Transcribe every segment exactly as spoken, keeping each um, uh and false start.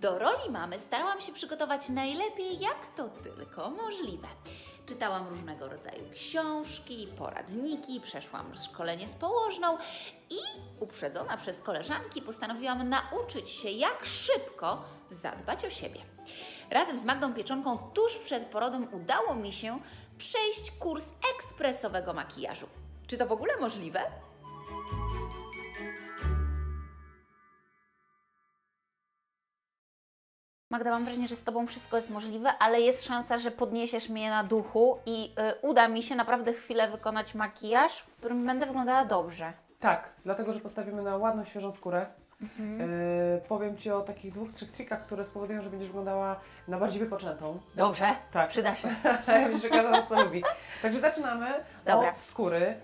Do roli mamy starałam się przygotować najlepiej, jak to tylko możliwe. Czytałam różnego rodzaju książki, poradniki, przeszłam szkolenie z położną i uprzedzona przez koleżanki postanowiłam nauczyć się, jak szybko zadbać o siebie. Razem z Magdą Pieczonką tuż przed porodem udało mi się przejść kurs ekspresowego makijażu. Czy to w ogóle możliwe? Magda, mam wrażenie, że z Tobą wszystko jest możliwe, ale jest szansa, że podniesiesz mnie na duchu i yy, uda mi się naprawdę chwilę wykonać makijaż, w którym będę wyglądała dobrze. Tak, dlatego, że postawimy na ładną, świeżą skórę. Mhm. Yy, powiem Ci o takich dwóch, trzech trikach, które spowodują, że będziesz wyglądała na bardziej wypoczętą. Dobrze, tak. Przyda się. Myślę, że każda nas to lubi. Także zaczynamy Dobra. od skóry.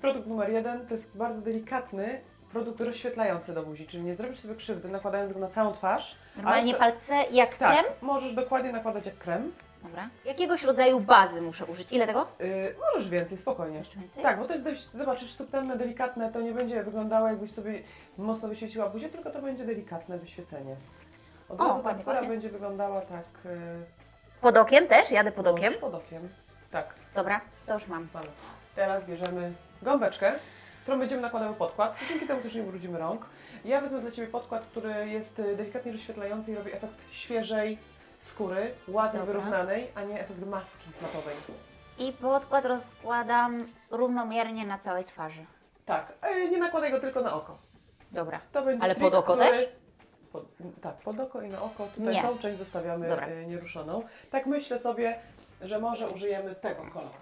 Produkt numer jeden to jest bardzo delikatny produkt rozświetlający do buzi, czyli nie zrobisz sobie krzywdy nakładając go na całą twarz. Normalnie palce jak tak, krem? Możesz dokładnie nakładać jak krem. Dobra. Jakiegoś rodzaju bazy muszę użyć. Ile tego? Yy, możesz więcej, spokojnie. Jeszcze więcej? Tak, bo to jest dość, zobaczysz, subtelne, delikatne, to nie będzie wyglądało jakbyś sobie mocno wyświeciła buzię, tylko to będzie delikatne wyświecenie. Od razu ta skóra będzie wyglądała tak... Yy... Pod okiem też? Jadę pod okiem? Pod okiem, tak. Dobra, to już mam. Mamy. Teraz bierzemy gąbeczkę, którą będziemy nakładały podkład, dzięki temu też nie brudzimy rąk. Ja wezmę dla Ciebie podkład, który jest delikatnie rozświetlający i robi efekt świeżej skóry, ładnie Dobra. wyrównanej, a nie efekt maski matowej. I podkład rozkładam równomiernie na całej twarzy. Tak, nie nakładaj go tylko na oko. Dobra, to będzie ale trik, pod oko który... też? Pod... Tak, pod oko i na oko, tutaj nie. tą część zostawiamy Dobra. nieruszoną. Tak myślę sobie, że może użyjemy tego koloru.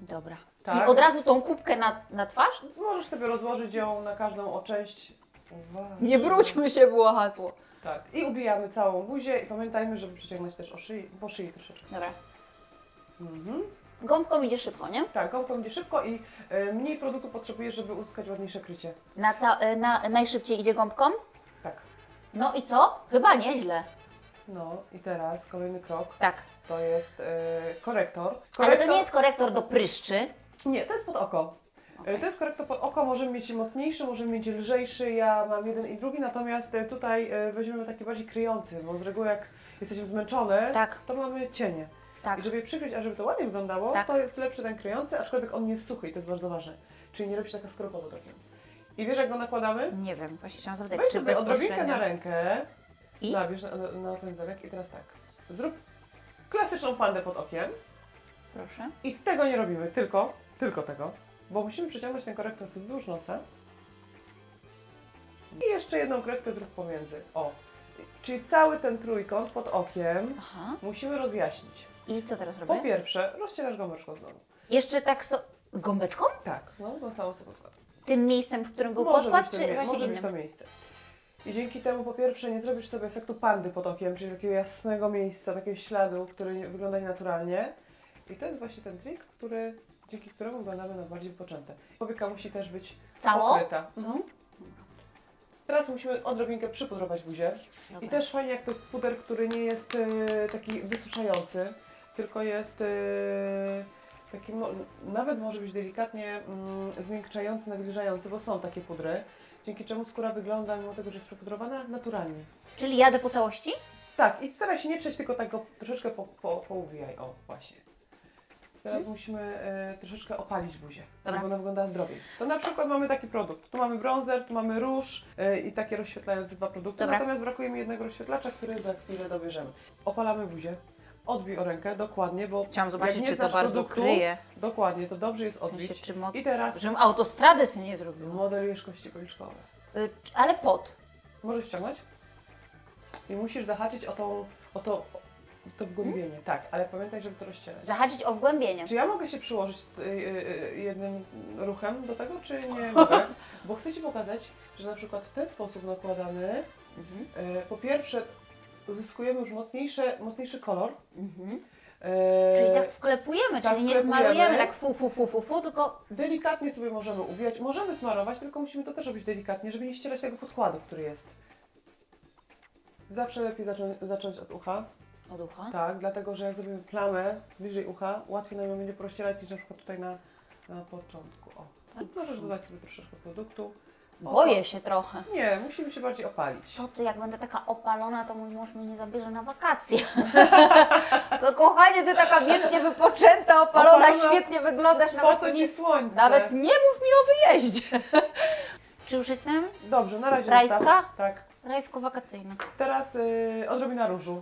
Dobra. Tak. I od razu tą kubkę na, na twarz? Możesz sobie rozłożyć ją na każdą o część. Uwaga. Nie brudźmy się, było hasło. Tak. I ubijamy całą buzię i pamiętajmy, żeby przyciągnąć też o szyi, po szyi troszeczkę. Dobra. Mhm. Gąbką idzie szybko, nie? Tak, gąbką idzie szybko i y, mniej produktu potrzebujesz, żeby uzyskać ładniejsze krycie. Na, ca y, na najszybciej idzie gąbką? Tak. No i co? Chyba nieźle. No i teraz kolejny krok. Tak. To jest y, korektor. korektor. Ale to nie jest korektor do pryszczy. Nie, to jest pod oko. Okay. To jest korektor pod oko, możemy mieć mocniejszy, możemy mieć lżejszy, ja mam jeden i drugi, natomiast tutaj weźmiemy taki bardziej kryjący, bo z reguły jak jesteśmy zmęczone, tak. to mamy cienie. Tak. I żeby je przykryć, a żeby to ładnie wyglądało, tak. to jest lepszy ten kryjący, aczkolwiek on nie jest suchy i to jest bardzo ważne. Czyli nie robi się taka skrupa pod okiem. I wiesz jak go nakładamy? Nie wiem, właśnie chciałam zapytać, weź sobie odrobinkę na rękę, I? nabierz na, na, na ten wzorek i teraz tak, zrób klasyczną pandę pod okiem. Proszę. I tego nie robimy, tylko, tylko tego, bo musimy przeciągnąć ten korektor wzdłuż nosa i jeszcze jedną kreskę zrób pomiędzy. O, czyli cały ten trójkąt pod okiem Aha. musimy rozjaśnić. I co teraz robię? Po pierwsze, rozcierasz gąbeczką znowu. Jeszcze tak so... gąbeczką? Tak, znowu tą samą co podkład. Tym miejscem, w którym był może podkład, czy właśnie może innym? To miejsce. I dzięki temu po pierwsze nie zrobisz sobie efektu pandy pod okiem, czyli takiego jasnego miejsca, takiego śladu, który wygląda nienaturalnie. I to jest właśnie ten trik, który, dzięki któremu wyglądamy na bardziej wypoczęte. Powieka musi też być Cało? pokryta. Mhm. Teraz musimy odrobinkę przypudrować buzię. Dobra. I też fajnie jak to jest puder, który nie jest y, taki wysuszający, tylko jest y, taki, mo nawet może być delikatnie y, zmiękczający, nawilżający, bo są takie pudry, dzięki czemu skóra wygląda, mimo tego, że jest przypudrowana, naturalnie. Czyli jadę po całości? Tak, i staraj się nie trzeć, tylko tak go troszeczkę po, po, pouwijaj, o właśnie. Teraz musimy y, troszeczkę opalić buzię, Dobra. żeby ona wyglądała zdrowiej. To na przykład mamy taki produkt. Tu mamy bronzer, tu mamy róż y, i takie rozświetlające dwa produkty. Dobra. Natomiast brakuje mi jednego rozświetlacza, który za chwilę dobierzemy. Opalamy buzię. Odbij o rękę, dokładnie, bo Chciałam zobaczyć, jak czy to bardzo produktu, kryje. Dokładnie, to dobrze jest odbić. W sensie, czy moc... I teraz... Żebym autostrady sobie nie zrobiła. Modelujesz kości policzkowe. Y, ale pod. Możesz ściągnąć i musisz zahaczyć o tą... O to, To wgłębienie, hmm? tak, ale pamiętaj, żeby to rozcierać. Zahaczyć o wgłębienie. Czy ja mogę się przyłożyć y, y, jednym ruchem do tego, czy nie mogę? Bo chcę Ci pokazać, że na przykład w ten sposób nakładamy, mhm. y, po pierwsze uzyskujemy już mocniejsze, mocniejszy kolor. Mhm. Y, czyli tak wklepujemy, tak czyli wklepujemy. nie smarujemy tak fu, fu, fu, fu, fu, tylko... Delikatnie sobie możemy ubijać, możemy smarować, tylko musimy to też robić delikatnie, żeby nie ścierać tego podkładu, który jest. Zawsze lepiej zaczą zacząć od ucha. Od ucha? Tak, dlatego że jak zrobimy plamę bliżej ucha, łatwiej nam ją będzie prościerać niż na przykład tutaj na, na początku. O. Tak. Możesz dodać sobie troszeczkę produktu, Boję się trochę. Nie, musimy się bardziej opalić. Co ty, jak będę taka opalona, to mój mąż mnie nie zabierze na wakacje. To kochanie, ty taka wiecznie wypoczęta, opalona, opalona. Świetnie wyglądasz. Po nawet co ci nie, słońce? Nawet nie mów mi o wyjeździe. Czy już jestem? Dobrze, na razie. Rajska? Tak. Rajsko-wakacyjna. Teraz yy, odrobina różu.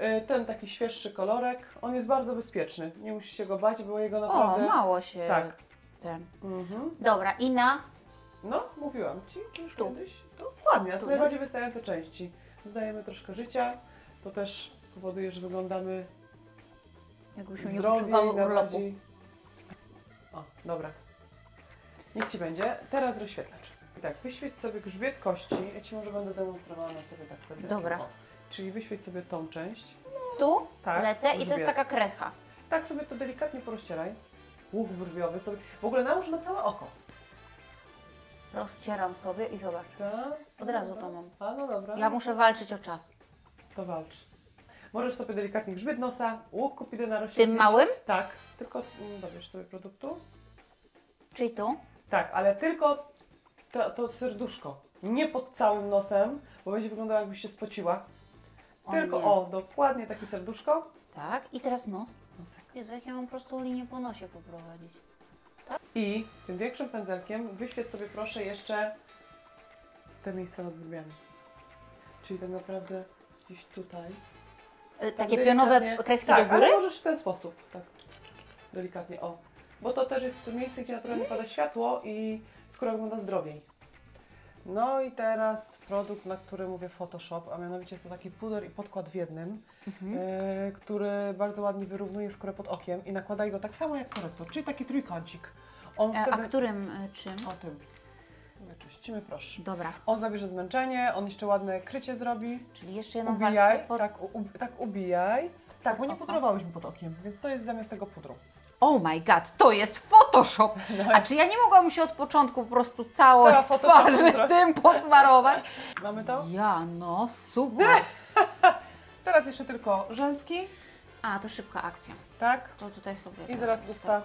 Yy, ten taki świeższy kolorek. On jest bardzo bezpieczny. Nie musisz się go bać, bo jego naprawdę... O, mało się... Tak. Ten. Mhm. Dobra, i na... No, mówiłam ci już tu. Kiedyś. To ładnie, to najbardziej wystające części. Dodajemy troszkę życia, to też powoduje, że wyglądamy zdrowiej, najbardziej... O, dobra. Niech ci będzie. Teraz rozświetlacz. I tak, wyświeć sobie grzbiet kości. Ja ci może będę demonstrowała na sobie tak pewnie. Dobra. O, czyli wyświeć sobie tą część. No, tu tak, lecę grzbiet. I to jest taka kredka. Tak sobie to delikatnie porozcieraj. Łuk brwiowy sobie. W ogóle nałóż na całe oko. Rozcieram sobie i zobacz. Od razu to mam. A, no dobra. Ja muszę walczyć o czas. To walcz. Możesz sobie delikatnie grzbiet nosa, łuk kupidyna rośnie. Tym małym? Tak. Tylko dobierz sobie produktu. Czyli tu? Tak, ale tylko to, to serduszko. Nie pod całym nosem, bo będzie wyglądało, jakbyś się spociła. O, tylko nie. O, dokładnie takie serduszko. Tak, i teraz nos. Nosek. Jezu, jak ja mam prostą linię po nosie poprowadzić. Tak? I tym większym pędzelkiem wyświeć sobie proszę jeszcze te miejsca nad brwiami. Czyli tak naprawdę gdzieś tutaj. E, tak takie pionowe kreski tak, do góry? Ale możesz w ten sposób, tak. Delikatnie, o. Bo to też jest miejsce, gdzie naturalnie pada światło i skóra wygląda zdrowiej. No i teraz produkt, na który mówię Photoshop, a mianowicie są taki puder i podkład w jednym, mhm. y, który bardzo ładnie wyrównuje skórę pod okiem i nakładaj go tak samo jak korektor, czyli taki trójkącik. On e, wtedy... A którym y, czym? O tym. Wyczyścimy, proszę. Dobra. On zabierze zmęczenie, on jeszcze ładne krycie zrobi. Czyli jeszcze jedną warstwę pod... tak, u, tak, ubijaj. Tak, pod bo nie pudrowałyśmy pod okiem, więc to jest zamiast tego pudru. Oh my god, to jest Photoshop! A czy ja nie mogłam się od początku po prostu całą twarzy tym posmarować? Mamy to? Ja, no super! Teraz jeszcze tylko rzęski. A, to szybka akcja. Tak. To tutaj sobie... I zaraz usta.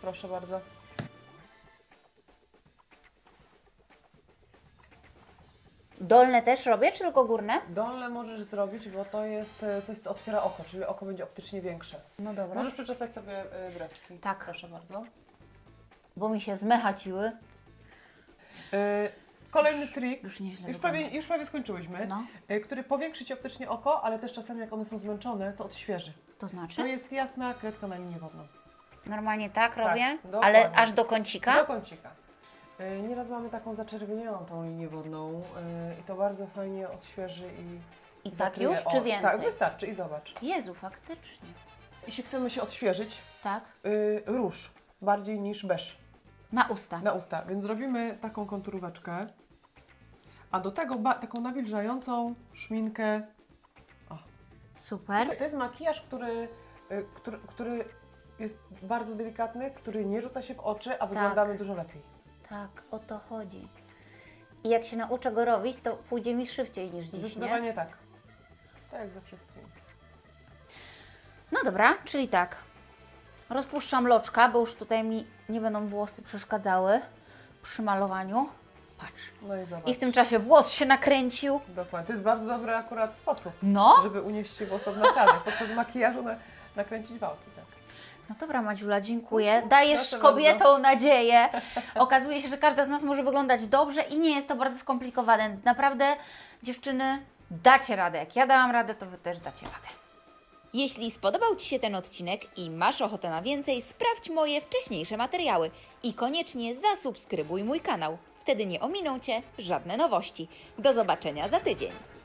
Proszę bardzo. Dolne też robię, czy tylko górne? Dolne możesz zrobić, bo to jest coś, co otwiera oko, czyli oko będzie optycznie większe. No dobra. Możesz przyczesać sobie breczki. Tak. Proszę bardzo. Bo mi się zmechaciły. Yy, kolejny już, trik. Już nieźle. Już prawie, już prawie skończyłyśmy. No. Yy, który powiększy Ci optycznie oko, ale też czasami jak one są zmęczone, to odświeży. To znaczy? To jest jasna kredka na linię wodną. Normalnie tak robię, tak, ale aż do kącika? Do kącika. Nieraz mamy taką zaczerwienioną tą linię wodną i to bardzo fajnie odświeży i... I tak już, o, czy więcej? Tak, wystarczy i zobacz. Jezu, faktycznie. Jeśli chcemy się odświeżyć, tak. y, róż bardziej niż beż. Na usta. Na usta, więc zrobimy taką konturóweczkę, a do tego taką nawilżającą szminkę. O. Super. To, to jest makijaż, który, y, który, który jest bardzo delikatny, który nie rzuca się w oczy, a wyglądamy tak. Dużo lepiej. Tak, o to chodzi. I jak się nauczę go robić, to pójdzie mi szybciej niż dziś, zdecydowanie nie? Tak. Tak jak ze wszystkim. No dobra, czyli tak. Rozpuszczam loczka, bo już tutaj mi nie będą włosy przeszkadzały przy malowaniu. Patrz. No i zobacz. I w tym czasie włos się nakręcił. Dokładnie. To jest bardzo dobry akurat sposób, no? Żeby unieść się włos od nasady. Podczas makijażu na, nakręcić wałki. Tak. No dobra, Madziula, dziękuję. Dajesz kobietom nadzieję. Okazuje się, że każda z nas może wyglądać dobrze i nie jest to bardzo skomplikowane. Naprawdę, dziewczyny, dacie radę. Jak ja dałam radę, to Wy też dacie radę. Jeśli spodobał Ci się ten odcinek i masz ochotę na więcej, sprawdź moje wcześniejsze materiały i koniecznie zasubskrybuj mój kanał. Wtedy nie ominą Cię żadne nowości. Do zobaczenia za tydzień.